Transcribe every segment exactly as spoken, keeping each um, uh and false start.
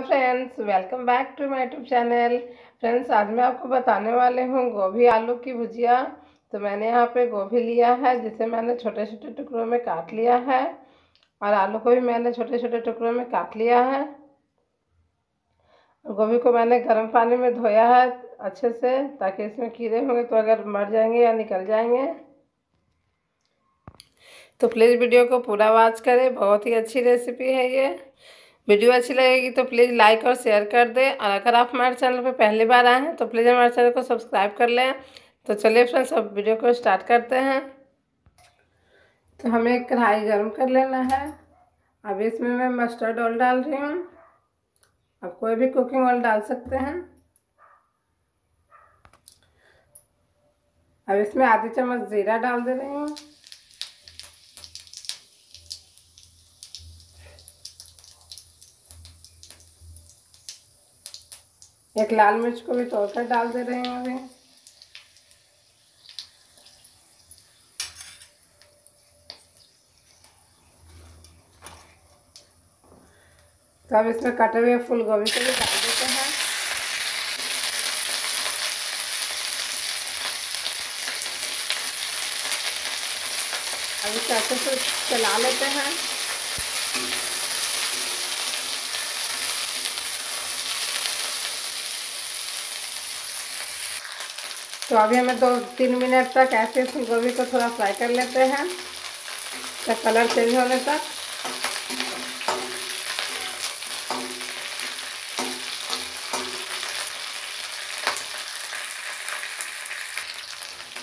Hello friends, welcome back to my YouTube channel. Friends, आज मैं आपको बताने वाले हूँ गोभी आलू की भुजिया। तो मैंने यहाँ पे गोभी लिया है जिसे मैंने छोटे छोटे टुकड़ों में काट लिया है, और आलू को भी मैंने छोटे छोटे टुकड़ों में काट लिया है। गोभी को मैंने गर्म पानी में धोया है अच्छे से, ताकि इसमें कीड़े होंगे तो अगर मर जाएंगे या निकल जाएंगे। तो प्लीज़ वीडियो को पूरा वॉच करें, बहुत ही अच्छी रेसिपी है ये। वीडियो अच्छी लगेगी तो प्लीज़ लाइक और शेयर कर दें, और अगर आप हमारे चैनल पर पहली बार आए हैं तो प्लीज़ हमारे चैनल को सब्सक्राइब कर लें। तो चलिए फ्रेंड्स, अब वीडियो को स्टार्ट करते हैं। तो हमें कढ़ाई गर्म कर लेना है। अब इसमें मैं मस्टर्ड ऑयल डाल रही हूँ, आप कोई भी कुकिंग ऑयल डाल सकते हैं। अब इसमें आधी चम्मच जीरा डाल दे रही हूँ। एक लाल मिर्च को भी तोड़कर डाल दे रहे हैं। अभी तो अब इसमें कटे हुए फूल गोभी को भी डाल देते हैं। अब इसे अच्छे से चला लेते हैं। तो अभी हमें दो तीन मिनट तक ऐसे फूल गोभी को थोड़ा फ्राई कर लेते हैं, तो कलर चेंज होने तक।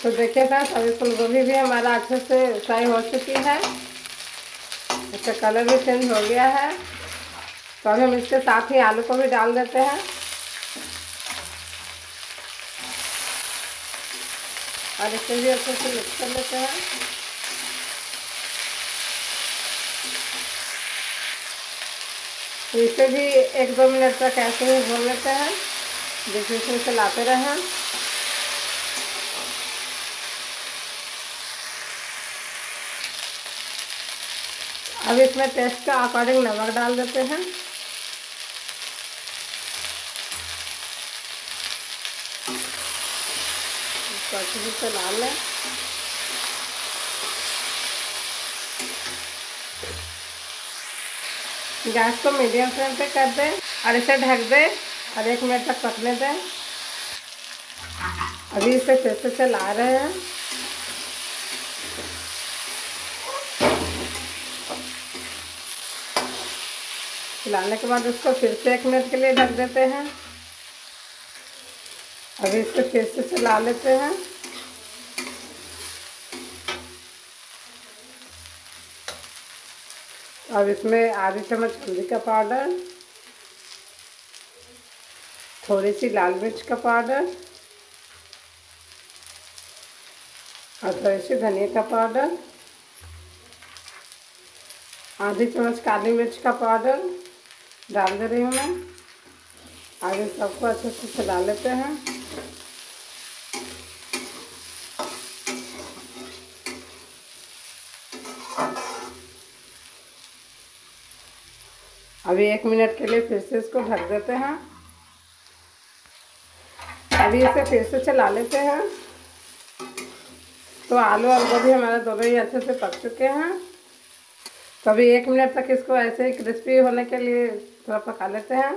तो देखिए फ्रेंड्स, अभी फूल गोभी भी हमारा अच्छे से फ्राई हो चुकी है, इसका कलर भी चेंज हो गया है। तो अभी हम इसके साथ ही आलू को भी डाल देते हैं, और इसे भी अच्छे से मिक्स कर लेते हैं। इसे भी एक दो मिनट तक ऐसे ही भून लेते हैं, बीच बीच में चलाते रहें। अब इसमें टेस्ट के अकॉर्डिंग नमक डाल देते हैं। अच्छे से चला लें। गैस को मीडियम फ्लेम पे कर दें, और इसे ढक दें और एक मिनट तक पकने दें। अभी इसे फिर से चला रहे हैं। चलाने के बाद उसको फिर से एक मिनट के लिए ढक देते हैं। अभी इसको फिर से चला लेते हैं। अब इसमें आधी चम्मच हल्दी का पाउडर, थोड़ी सी लाल मिर्च का पाउडर, और थोड़ी सी धनिया का पाउडर, आधी चम्मच काली मिर्च का पाउडर डाल दे रही हूँ मैं। आगे सबको अच्छे से चला लेते हैं। अभी एक मिनट के लिए फिर से इसको ढक देते हैं। अभी इसे फिर से चला लेते हैं। तो आलू और गोभी हमारे दोनों ही अच्छे से पक चुके हैं। तो अभी एक मिनट तक इसको ऐसे ही क्रिस्पी होने के लिए थोड़ा पका लेते हैं।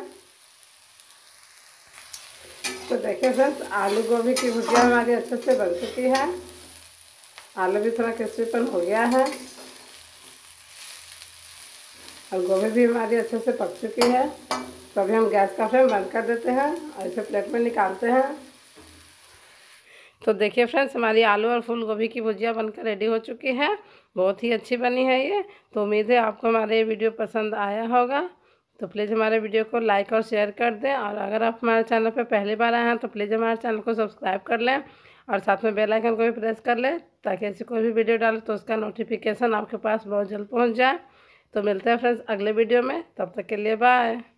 तो देखिए फ्रेंड्स, आलू गोभी की भुजिया हमारी अच्छे से बन चुकी है। आलू भी थोड़ा क्रिस्पीपन हो गया है, और गोभी भी हमारी अच्छे से पक चुकी है। तो अभी हम गैस का फ्लेम बंद कर देते हैं और इसे प्लेट में निकालते हैं। तो देखिए फ्रेंड्स, हमारी आलू और फूल गोभी की भुजिया बनकर रेडी हो चुकी है। बहुत ही अच्छी बनी है ये। तो उम्मीद है आपको हमारे ये वीडियो पसंद आया होगा। तो प्लीज़ हमारे वीडियो को लाइक और शेयर कर दें, और अगर आप हमारे चैनल पर पहली बार आए हैं तो प्लीज़ हमारे चैनल को सब्सक्राइब कर लें, और साथ में बेल आइकन को भी प्रेस कर लें, ताकि ऐसी कोई भी वीडियो डालें तो उसका नोटिफिकेशन आपके पास बहुत जल्द पहुंच जाए। तो मिलते हैं फ्रेंड्स अगले वीडियो में, तब तक के लिए बाय।